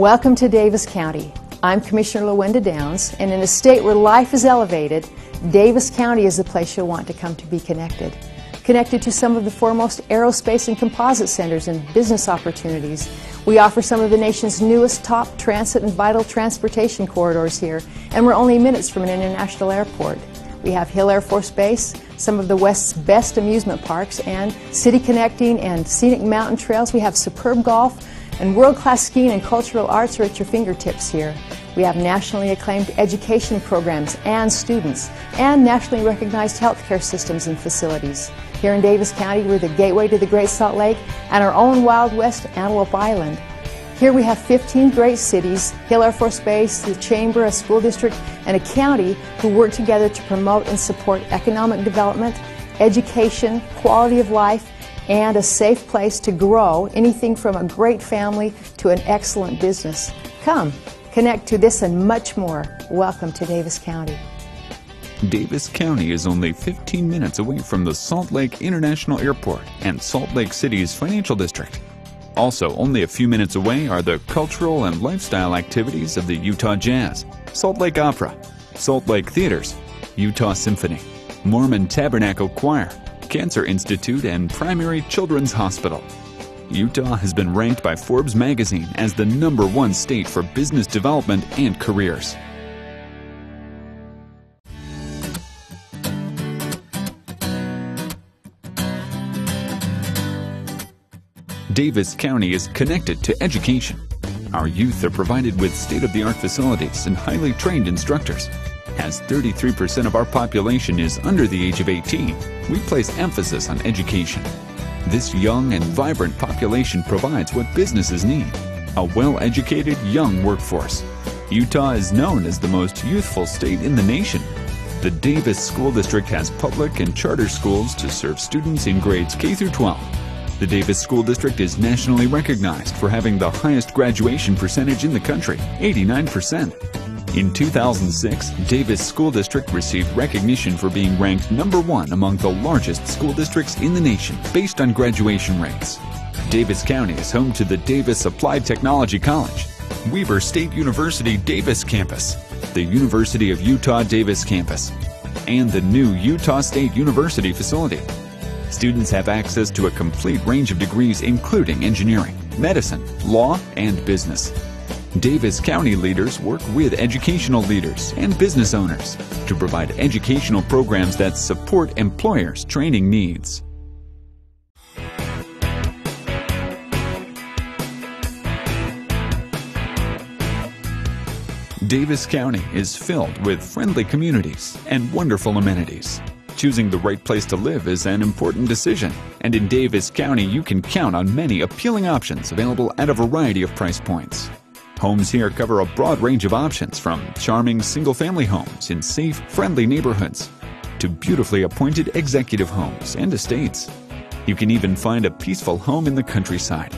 Welcome to Davis County. I'm Commissioner Lewenda Downs, and in a state where life is elevated, Davis County is the place you'll want to come to be connected. Connected to some of the foremost aerospace and composite centers and business opportunities. We offer some of the nation's newest top transit and vital transportation corridors here, and we're only minutes from an international airport. We have Hill Air Force Base, some of the West's best amusement parks, and city connecting and scenic mountain trails. We have superb golf, and world-class skiing and cultural arts are at your fingertips here. We have nationally acclaimed education programs and students, and nationally recognized healthcare systems and facilities. Here in Davis County, we're the gateway to the Great Salt Lake and our own Wild West, Antelope Island. Here we have 15 great cities, Hill Air Force Base, the Chamber, a school district, and a county who work together to promote and support economic development, education, quality of life, and a safe place to grow, anything from a great family to an excellent business. Come. Connect to this and much more. Welcome to Davis County. Davis County is only 15 minutes away from the Salt Lake International Airport and Salt Lake City's financial district. Also, only a few minutes away are the cultural and lifestyle activities of the Utah Jazz, Salt Lake Opera, Salt Lake Theaters, Utah Symphony, Mormon Tabernacle Choir, Cancer Institute, and Primary Children's Hospital. Utah has been ranked by Forbes Magazine as the #1 state for business development and careers. Davis County is connected to education. Our youth are provided with state-of-the-art facilities and highly trained instructors. As 33% of our population is under the age of 18, we place emphasis on education. This young and vibrant population provides what businesses need, a well-educated young workforce. Utah is known as the most youthful state in the nation. The Davis School District has public and charter schools to serve students in grades K-12. The Davis School District is nationally recognized for having the highest graduation percentage in the country, 89%. In 2006, Davis School District received recognition for being ranked #1 among the largest school districts in the nation based on graduation rates. Davis County is home to the Davis Applied Technology College, Weber State University Davis Campus, the University of Utah Davis Campus, and the new Utah State University facility. Students have access to a complete range of degrees including engineering, medicine, law, and business. Davis County leaders work with educational leaders and business owners to provide educational programs that support employers' training needs. Davis County is filled with friendly communities and wonderful amenities. Choosing the right place to live is an important decision, and in Davis County you can count on many appealing options available at a variety of price points. Homes here cover a broad range of options, from charming single-family homes in safe, friendly neighborhoods to beautifully appointed executive homes and estates. You can even find a peaceful home in the countryside.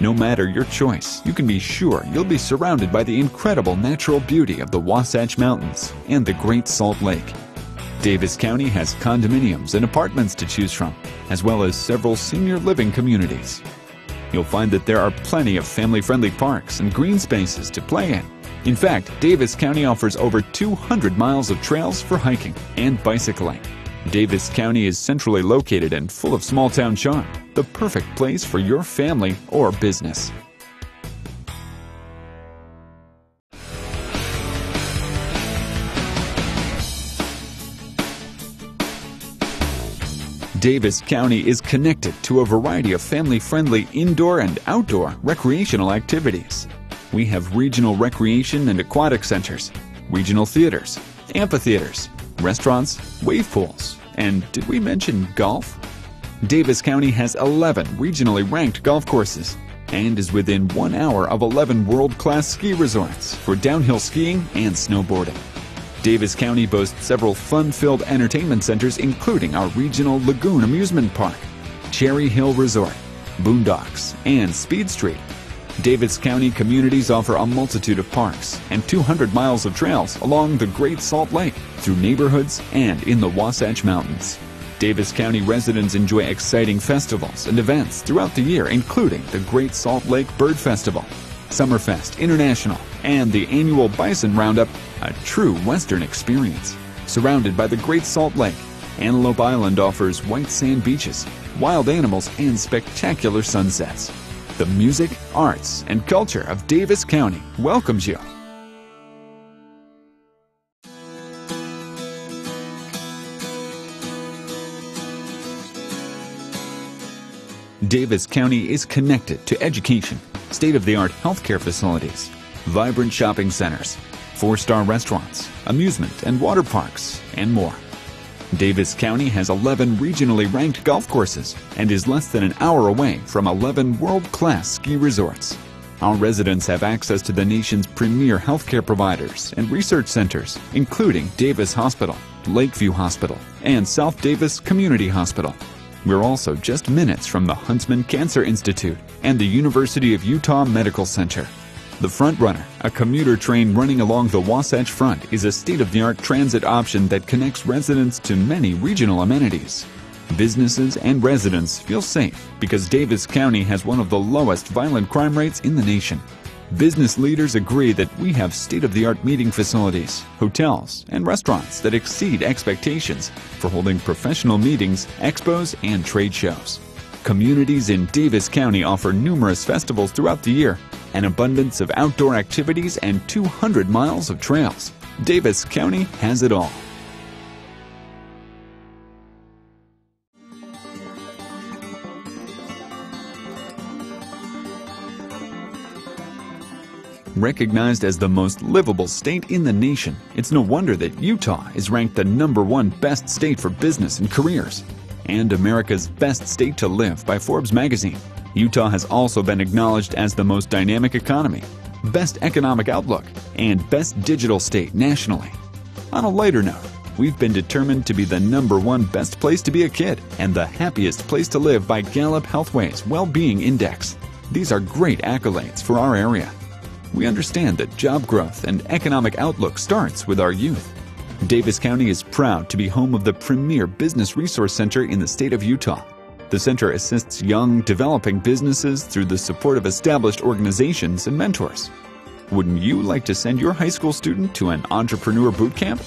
No matter your choice, you can be sure you'll be surrounded by the incredible natural beauty of the Wasatch Mountains and the Great Salt Lake. Davis County has condominiums and apartments to choose from, as well as several senior living communities. You'll find that there are plenty of family-friendly parks and green spaces to play in. In fact, Davis County offers over 200 miles of trails for hiking and bicycling. Davis County is centrally located and full of small-town charm, the perfect place for your family or business. Davis County is connected to a variety of family-friendly indoor and outdoor recreational activities. We have regional recreation and aquatic centers, regional theaters, amphitheaters, restaurants, wave pools, and did we mention golf? Davis County has 11 regionally ranked golf courses and is within 1 hour of 11 world-class ski resorts for downhill skiing and snowboarding. Davis County boasts several fun-filled entertainment centers, including our regional Lagoon Amusement Park, Cherry Hill Resort, Boondocks, and Speed Street. Davis County communities offer a multitude of parks and 200 miles of trails along the Great Salt Lake, through neighborhoods, and in the Wasatch Mountains. Davis County residents enjoy exciting festivals and events throughout the year, including the Great Salt Lake Bird Festival, Summerfest International, and the annual Bison Roundup, a true Western experience. Surrounded by the Great Salt Lake, Antelope Island offers white sand beaches, wild animals, and spectacular sunsets. The music, arts, and culture of Davis County welcomes you. Davis County is connected to education, state-of-the-art healthcare facilities, vibrant shopping centers, four-star restaurants, amusement and water parks, and more. Davis County has 11 regionally ranked golf courses and is less than an hour away from 11 world-class ski resorts. Our residents have access to the nation's premier healthcare providers and research centers, including Davis Hospital, Lakeview Hospital, and South Davis Community Hospital. We're also just minutes from the Huntsman Cancer Institute and the University of Utah Medical Center. The Front Runner, a commuter train running along the Wasatch Front, is a state-of-the-art transit option that connects residents to many regional amenities. Businesses and residents feel safe because Davis County has one of the lowest violent crime rates in the nation. Business leaders agree that we have state-of-the-art meeting facilities, hotels, and restaurants that exceed expectations for holding professional meetings, expos, and trade shows. Communities in Davis County offer numerous festivals throughout the year, an abundance of outdoor activities, and 200 miles of trails. Davis County has it all. Recognized as the most livable state in the nation, it's no wonder that Utah is ranked the #1 best state for business and careers, and America's best state to live by Forbes Magazine. Utah has also been acknowledged as the most dynamic economy, best economic outlook, and best digital state nationally. On a lighter note, we've been determined to be the #1 best place to be a kid and the happiest place to live by Gallup Healthway's Well-Being Index. These are great accolades for our area. We understand that job growth and economic outlook starts with our youth. Davis County is proud to be home of the premier business resource center in the state of Utah. The center assists young, developing businesses through the support of established organizations and mentors. Wouldn't you like to send your high school student to an entrepreneur boot camp?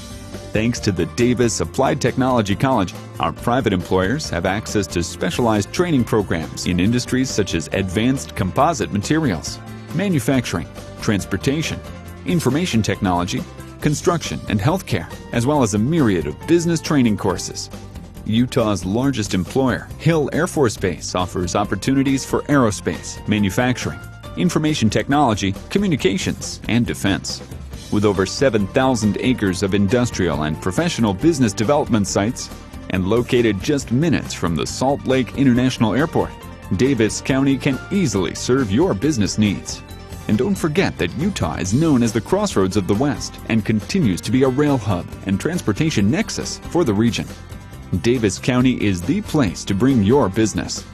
Thanks to the Davis Applied Technology College, our private employers have access to specialized training programs in industries such as advanced composite materials, manufacturing, transportation, information technology, construction, and healthcare, as well as a myriad of business training courses. Utah's largest employer, Hill Air Force Base, offers opportunities for aerospace, manufacturing, information technology, communications, and defense. With over 7,000 acres of industrial and professional business development sites, and located just minutes from the Salt Lake International Airport, Davis County can easily serve your business needs. And don't forget that Utah is known as the crossroads of the West and continues to be a rail hub and transportation nexus for the region. Davis County is the place to bring your business.